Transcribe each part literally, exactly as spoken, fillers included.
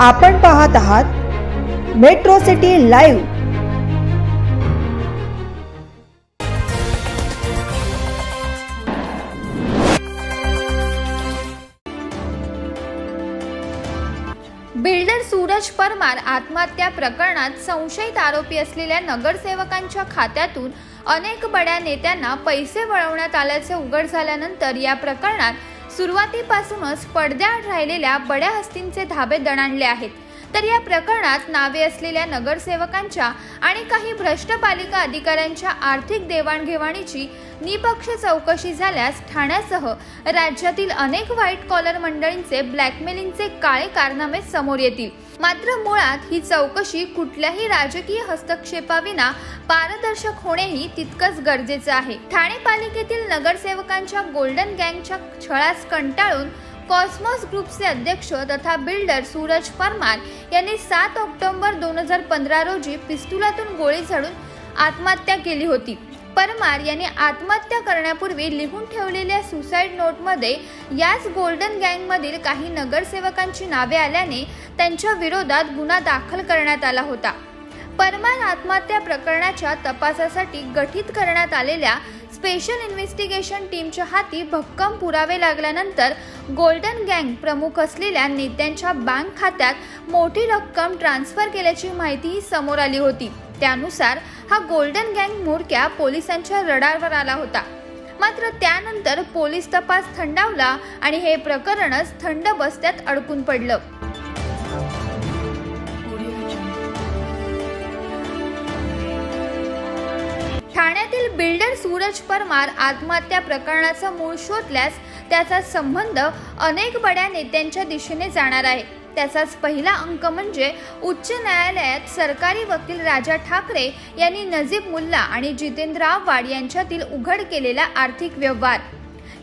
आपण पाहत आहात metro city live. Builder Suraj Parmar आत्महत्या प्रकरणात संशयित आरोपी असलेल्या नगरसेवकांच्या खात्यातून अनेक बड्या नेत्यांना पैसे वळवण्यात आल्याचे उघड झाल्यानंतर या प्रकरणात सुरुवातीपासूनच पडद्याआड राहिलेल्या बड्या हस्तींचे धाबे दणाणले आहेत। तर या प्रकरणात नावे असलेल्या नगरसेवकांच्या आणि काही भ्रष्ट पालिका अधिकाऱ्यांच्या आर्थिक देवाणघेवाणीची निपक्ष चौकशी झाल्यास ठाण्यासह राज्यातील अनेक व्हाईट कॉलर मंडळींचे ब्लॅकमेलिंगचे काळे कारनामे समोर येतील। मात्र मुळात ही चौकशी कुठल्याही राजकीय हस्तक्षेपाविना पारदर्शक होणेही तितकंच गरजेचं आहे। ठाणे पालिकेतील नगरसेवकांच्या गोल्डन गँगच्या छळास कंटाळून कॉस्मॉस ग्रुपचे अध्यक्ष तथा बिल्डर सूरज परमार यांनी सात ऑक्टोबर दोन हजार पंधरा रोजी पिस्तुलातून गोळी झाडून आत्महत्या केली होती। परमार यांनी आत्महत्या करण्यापूर्वी लिहून ठेवलेल्या सुसाईड नोटमध्ये याच गोल्डन गँगमधील काही नगरसेवकांची नावे आल्याने त्यांच्या विरोधात गुन्हा दाखल करण्यात आला होता। परमार आत्महत्या प्रकरणाच्या तपासासाठी गठीत करण्यात आलेल्या स्पेशल इन्व्हेस्टिगेशन टीमच्या हाती भक्कम पुरावे लागल्यानंतर गोल्डन गँग प्रमुख असलेल्या नेत्यांच्या बँक खात्यात मोठी रक्कम ट्रान्सफर केल्याची माहितीही समोर आली होती। त्यानुसार हा गोल्डन गँग म्होरक्या पोलिसांच्या रडारवर आला होता। मात्र त्यानंतर पोलीस तपास थंडावला आणि हे प्रकरणच थंड बस्त्यात अडकून पडलं। ठाण्यातील बिल्डर सूरज परमार आत्महत्या प्रकरणाचा मूळ शोधल्यास त्याचा संबंध अनेक बड्या नेत्यांच्या दिशेने जाणार आहे। त्याचाच पहिला अंक म्हणजे उच्च न्यायालयात सरकारी वकील राजा ठाकरे यांनी नजीब मुल्ला आणि जितेन्द्र आवड़ी यांच्यातील उघड केलेला आर्थिक व्यवहार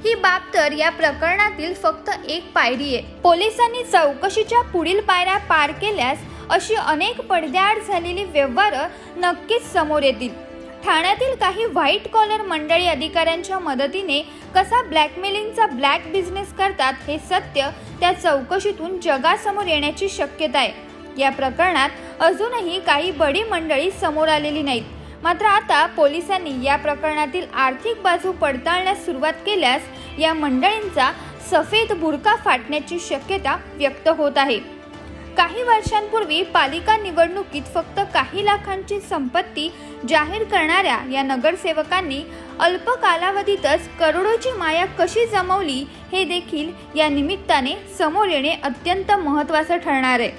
ही बाब तर या प्रकरणातील फक्त एक पायरी आहे। पोलिसांनी चौकशीच्या पुढील पायऱ्या पार केल्यास अशी अनेक पडद्याआड झालेली व्यवहार नक्कीच समोर येतील। ठाण्यातील काही व्हाईट कॉलर मंडळी अधिकाऱ्यांच्या मदतीने कसा ब्लॅकमेलिंगचा ब्लॅक बिझनेस करतात हे सत्य त्या चौकशीतून जगासमोर येण्याची शक्यता आहे। या प्रकरणात अजूनही काही बडी मंडळी समोर आलेली नाहीत। मात्र आता पोलिसांनी या प्रकरणातील आर्थिक बाजू पडताळण्यास सुरुवात केल्यास या मंडळींचा सफेद बुरका फाटण्याची शक्यता व्यक्त होत आहे। काही वर्षांपूर्वी पालिका निवडणुकीत फक्त काही लाखांची संपत्ती जाहीर करणाऱ्या या नगरसेवकांनी अल्प कालावधीतच करोडोची माया कशी जमवली हे देखील या निमित्ताने समोर येणे अत्यंत महत्त्वाचं ठरणार आहे।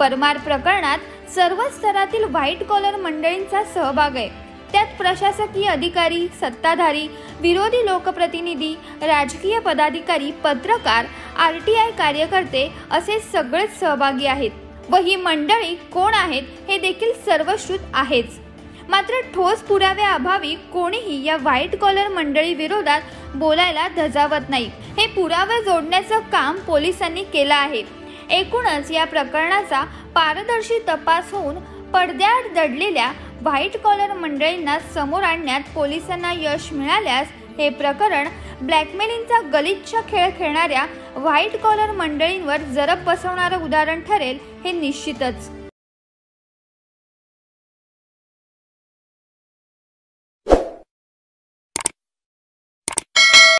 परमार प्रकरणात सर्व स्तरातील व्हाईट कॉलर मंडळींचा सहभाग आहे। त्यात प्रशासकीय अधिकारी, सत्ताधारी, विरोधी लोकप्रतिनिधी, राजकीय पदाधिकारी, पत्रकार, आर टी आय कार्यकर्ते असे सगळेच सहभागी आहेत व ही मंडळी कोण आहेत हे देखील सर्वश्रुत आहेच। मात्र ठोस पुराव्याअभावी कोणीही या व्हाईट कॉलर मंडळी विरोधात बोलायला धजावत नाही। हे पुरावे जोडण्याचं काम पोलिसांनी केलं आहे। एकूणच या प्रकरणाचा पारदर्शी तपास होऊन पडद्याआड दडलेल्या व्हाईट कॉलर मंडळींना समोर आणण्यात पोलिसांना यश मिळाल्यास हे प्रकरण ब्लॅकमेलिंगचा गलिच्छ खेळ खेळणाऱ्या व्हाईट कॉलर मंडळींवर जरब बसवणारं उदाहरण ठरेल हे निश्चितच।